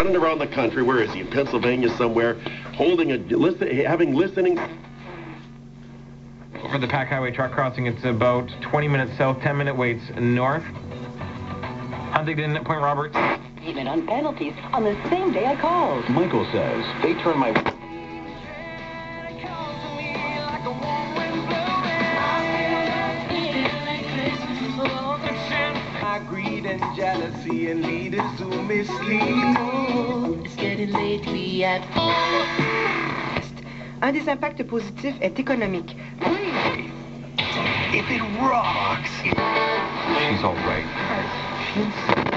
running around the country, where is he, in Pennsylvania somewhere, holding a, having listening. For the Pack Highway truck crossing, it's about 20 minutes south, 10-minute waits north. Huntington, Point Roberts. Even on penalties on the same day I called. Michael says they turn my... Greed and jealousy and lead us to mislead. It's getting late, we have... Un des impacts positifs est économique. If it rocks... She's all right.